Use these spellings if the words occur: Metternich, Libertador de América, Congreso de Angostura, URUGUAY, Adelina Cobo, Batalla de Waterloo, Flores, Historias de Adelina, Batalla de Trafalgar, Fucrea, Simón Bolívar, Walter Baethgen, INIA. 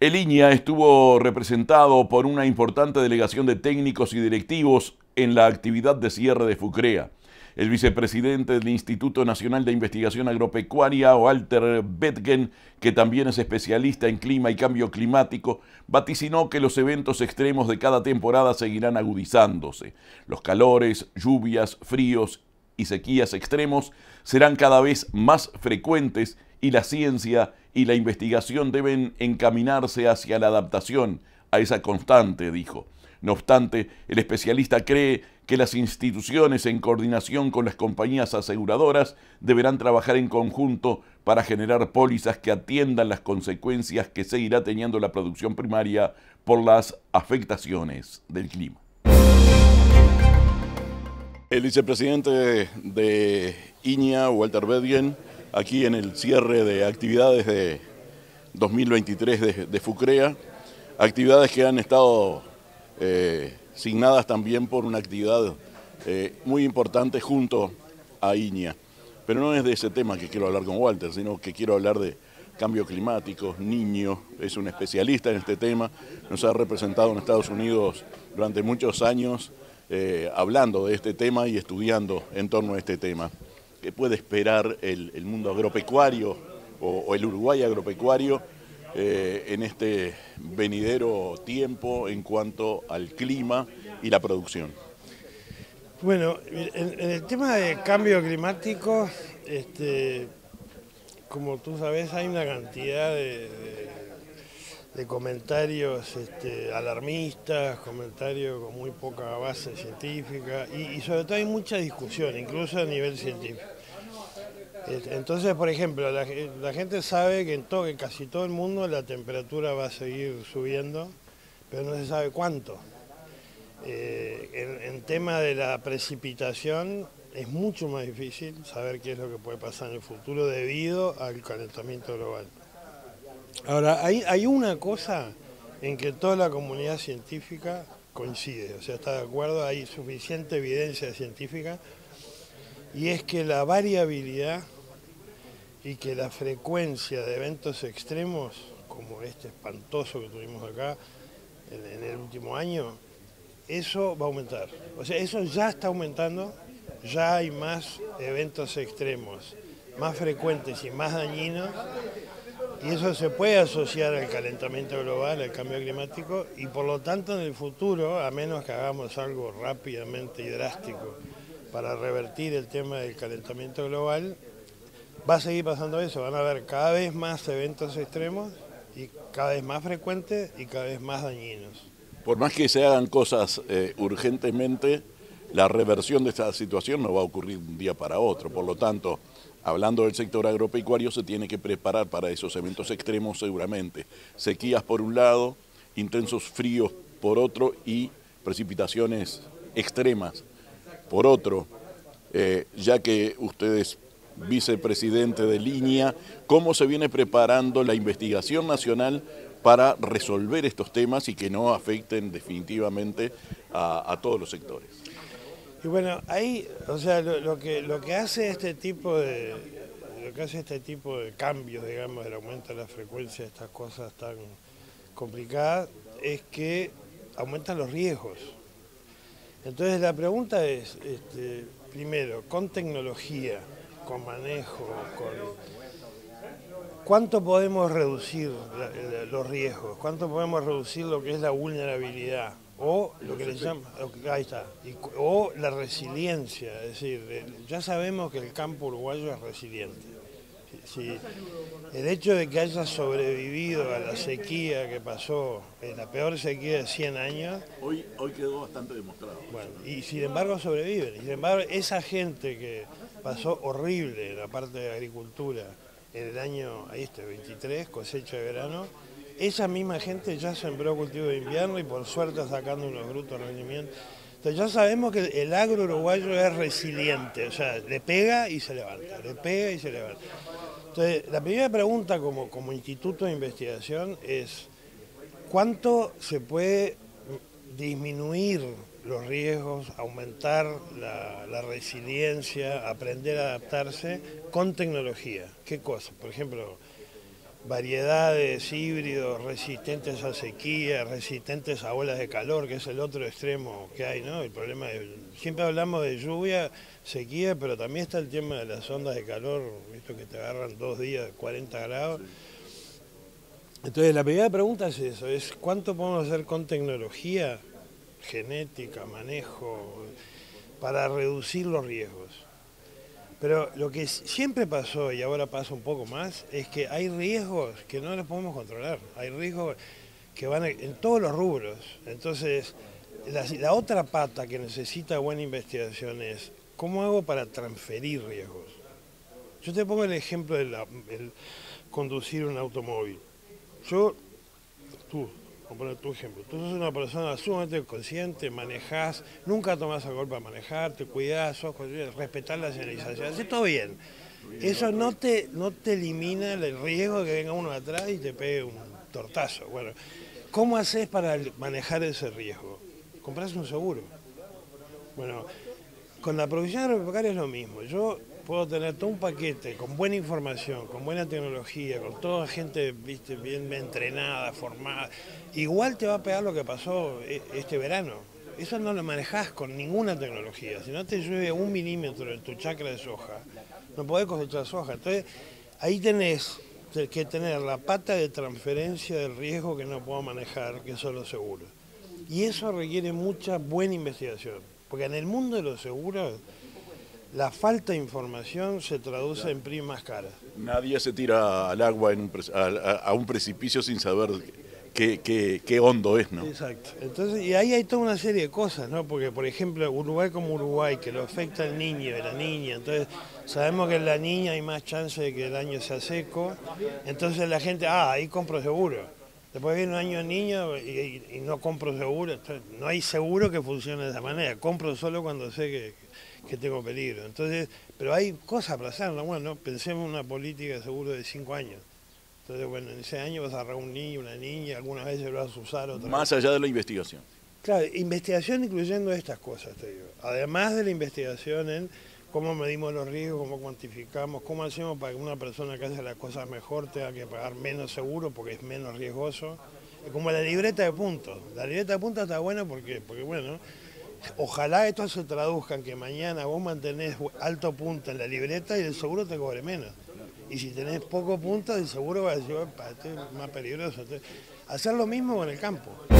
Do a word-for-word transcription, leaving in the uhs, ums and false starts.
El I N I A estuvo representado por una importante delegación de técnicos y directivos en la actividad de cierre de Fucrea. El vicepresidente del Instituto Nacional de Investigación Agropecuaria, Walter Baethgen, que también es especialista en clima y cambio climático, vaticinó que los eventos extremos de cada temporada seguirán agudizándose. Los calores, lluvias, fríos y sequías extremos serán cada vez más frecuentes y la ciencia y la investigación deben encaminarse hacia la adaptación a esa constante, dijo. No obstante, el especialista cree que las instituciones, en coordinación con las compañías aseguradoras, deberán trabajar en conjunto para generar pólizas que atiendan las consecuencias que seguirá teniendo la producción primaria por las afectaciones del clima. El vicepresidente de I N I A, Walter Baethgen, aquí en el cierre de actividades de dos mil veintitrés de, de Fucrea, actividades que han estado Eh, signadas también por una actividad eh, muy importante junto a I N I A. Pero no es de ese tema que quiero hablar con Walter, sino que quiero hablar de cambio climático, niño, es un especialista en este tema, nos ha representado en Estados Unidos durante muchos años eh, hablando de este tema y estudiando en torno a este tema. ¿Qué puede esperar el, el mundo agropecuario o, o el Uruguay agropecuario Eh, en este venidero tiempo en cuanto al clima y la producción? Bueno, en, en el tema de cambio climático, este, como tú sabes, hay una cantidad de, de, de comentarios este, alarmistas, comentarios con muy poca base científica y, y sobre todo hay mucha discusión, incluso a nivel científico. Entonces, por ejemplo, la, la gente sabe que en, todo, en casi todo el mundo la temperatura va a seguir subiendo, pero no se sabe cuánto. Eh, en, en tema de la precipitación es mucho más difícil saber qué es lo que puede pasar en el futuro debido al calentamiento global. Ahora, hay, hay una cosa en que toda la comunidad científica coincide, o sea, está de acuerdo, hay suficiente evidencia científica, y es que la variabilidad y que la frecuencia de eventos extremos, como este espantoso que tuvimos acá en, en el último año, eso va a aumentar. O sea, eso ya está aumentando, ya hay más eventos extremos, más frecuentes y más dañinos, y eso se puede asociar al calentamiento global, al cambio climático, y por lo tanto en el futuro, a menos que hagamos algo rápidamente y drástico para revertir el tema del calentamiento global, va a seguir pasando eso, van a haber cada vez más eventos extremos, y cada vez más frecuentes y cada vez más dañinos. Por más que se hagan cosas eh, urgentemente, la reversión de esta situación no va a ocurrir de un día para otro, por lo tanto, hablando del sector agropecuario, se tiene que preparar para esos eventos extremos seguramente. Sequías por un lado, intensos fríos por otro y precipitaciones extremas por otro. Eh, ya que usted es vicepresidente de I N I A, ¿cómo se viene preparando la investigación nacional para resolver estos temas y que no afecten definitivamente a, a todos los sectores? Y bueno, ahí, o sea, lo, lo, que, lo que hace este tipo de lo que hace este tipo de cambios, digamos, el aumento de la frecuencia de estas cosas tan complicadas, es que aumentan los riesgos. Entonces la pregunta es, este, primero, con tecnología, con manejo, con ¿cuánto podemos reducir la, la, los riesgos? ¿Cuánto podemos reducir lo que es la vulnerabilidad? O lo que le llaman, ahí está, y, o la resiliencia, es decir, ya sabemos que el campo uruguayo es resiliente. Si, el hecho de que haya sobrevivido a la sequía que pasó, la peor sequía de cien años... Hoy, hoy quedó bastante demostrado. Bueno, y sin embargo sobreviven. Y sin embargo, esa gente que pasó horrible en la parte de agricultura en el año ahí está, veintitrés, cosecha de verano, esa misma gente ya sembró cultivo de invierno y por suerte está sacando unos brutos rendimientos. Entonces ya sabemos que el agro uruguayo es resiliente, o sea, le pega y se levanta, le pega y se levanta. Entonces, la primera pregunta como, como instituto de investigación es ¿cuánto se puede disminuir los riesgos, aumentar la, la resiliencia, aprender a adaptarse con tecnología? ¿Qué cosa? Por ejemplo, variedades, híbridos, resistentes a sequía, resistentes a olas de calor, que es el otro extremo que hay, ¿no? El problema de, siempre hablamos de lluvia, sequía, pero también está el tema de las ondas de calor, esto que te agarran dos días, cuarenta grados. Entonces la primera pregunta es eso, es cuánto podemos hacer con tecnología, genética, manejo, para reducir los riesgos. Pero lo que siempre pasó, y ahora pasa un poco más, es que hay riesgos que no los podemos controlar. Hay riesgos que van en todos los rubros. Entonces, la, la otra pata que necesita buena investigación es, ¿cómo hago para transferir riesgos? Yo te pongo el ejemplo de la, el conducir un automóvil. Yo, tú, voy a poner tu ejemplo, tú sos una persona sumamente consciente, manejás, nunca tomás alcohol para manejar, te cuidás, sos consciente, respetás la señalización, haces todo bien. Eso no te, no te elimina el riesgo de que venga uno atrás y te pegue un tortazo. Bueno, ¿cómo haces para manejar ese riesgo? Comprás un seguro. Bueno, con la provisión agropecuaria es lo mismo. Yo puedo tener todo un paquete con buena información, con buena tecnología, con toda gente, ¿viste?, bien entrenada, formada. Igual te va a pegar lo que pasó este verano. Eso no lo manejás con ninguna tecnología. Si no te llueve un milímetro en tu chacra de soja, no podés cosechar soja. Entonces, ahí tenés que tener la pata de transferencia del riesgo que no puedo manejar, que son los seguros. Y eso requiere mucha buena investigación. Porque en el mundo de los seguros, la falta de información se traduce claro. en primas caras. Nadie se tira al agua en un pre a, a, a un precipicio sin saber qué, qué, qué hondo es, ¿no? Exacto. Entonces, y ahí hay toda una serie de cosas, ¿no? Porque, por ejemplo, un lugar como Uruguay, que lo afecta el niño y la niña, entonces sabemos que en la niña hay más chance de que el año sea seco, entonces la gente, ah, ahí compro seguro. Después viene un año niño y, y, y no compro seguro, entonces, no hay seguro que funcione de esa manera, compro solo cuando sé que... que tengo peligro. Entonces, pero hay cosas para hacerlo. Bueno, pensemos en una política de seguro de cinco años. Entonces, bueno, en ese año vas a agarrar un niño, una niña, algunas veces lo vas a usar. Otra Más vez. allá de la investigación. Claro, investigación incluyendo estas cosas, te digo. Además de la investigación en cómo medimos los riesgos, cómo cuantificamos, cómo hacemos para que una persona que hace las cosas mejor tenga que pagar menos seguro porque es menos riesgoso. Como la libreta de puntos. La libreta de puntos está buena porque, porque bueno... Ojalá esto se traduzca en que mañana vos mantenés alto punto en la libreta y el seguro te cobre menos. Y si tenés poco punto, el seguro va a decir, para, esto es más peligroso. Entonces, hacer lo mismo con el campo.